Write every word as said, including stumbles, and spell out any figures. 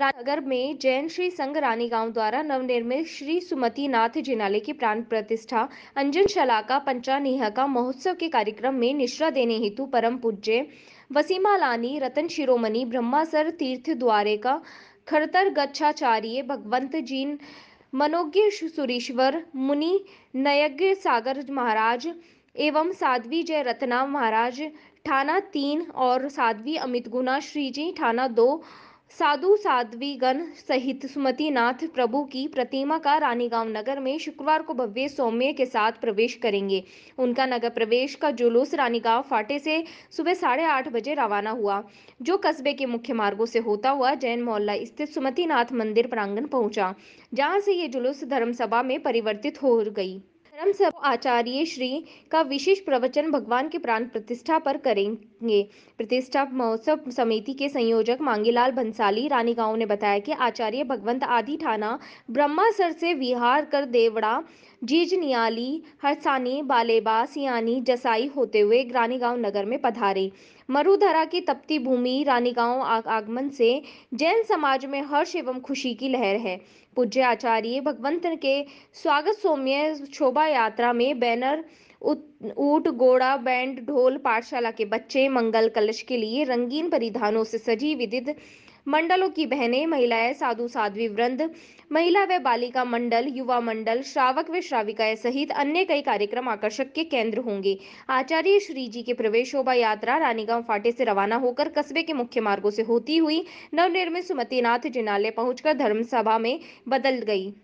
राजगढ़ में जैन श्री संगरानी गांव द्वारा नवनिर्मित श्री सुमति नाथ जिनालय की प्राण प्रतिष्ठा अंजन शलाका पंचानिहा का महोत्सव के कार्यक्रम में निश्रा देने हेतु परम पूज्य वसीमालानी रतन शिरोमणि ब्रह्मासर तीर्थ द्वारे का खर्तर गच्छाचारी भगवंत जीन मनोगिश सूरिश्वर मुनि नयंग्य सागर महाराज एवं साध्वी जय रत्ना महाराज थाना तीन और साध्वी अमित गुना श्रीजी थाना दो साधु साध्वी गण सहित सुमति नाथ प्रभु की प्रतिमा का रानीगांव नगर में शुक्रवार को भव्य सौम्य के साथ प्रवेश करेंगे। उनका नगर प्रवेश का जुलूस रानीगांव फाटे से सुबह साढ़े आठ बजे रवाना हुआ, जो कस्बे के मुख्य मार्गों से होता हुआ जैन मोहल्ला स्थित सुमति नाथ मंदिर प्रांगण पहुंचा, जहां से ये जुलूस धर्मसभा में परिवर्तित हो गई। हम सब आचार्य श्री का विशेष प्रवचन भगवान के प्राण प्रतिष्ठा पर करेंगे। प्रतिष्ठा महोत्सव समिति के संयोजक मांगेलाल भंसाली रानीगांव ने बताया कि आचार्य भगवंत आदि थाना ब्रह्मासर से विहार कर देवड़ा, जीज नियाली, हरसानी, बालेबा, सियानी, जसाई होते हुए रानीगांव नगर में पधारे। मरुधरा की तपती भूमि रानीगांव आगमन से जैन समाज में हर्ष एवं खुशी की लहर है। पूज्य आचार्य भगवंत के स्वागत सौम्य शोभा यात्रा में बैनर, ऊंट, घोड़ा, बैंड, ढोल, पाठशाला के बच्चे, मंगल कलश के लिए रंगीन परिधानों से सजी विविध मंडलों की बहनें, महिलाएं, साधु साध्वी वृंद, महिला व बालिका मंडल, युवा मंडल, श्रावक व श्राविकाएं सहित अन्य कई कार्यक्रम आकर्षक के केंद्र होंगे। आचार्य श्री जी के प्रवेश शोभा यात्रा रानीगांव फाटे से रवाना होकर कस्बे के मुख्य मार्गों से होती हुई नवनिर्मित सुमतिनाथ जिनालय पहुंचकर धर्मसभा में बदल गई।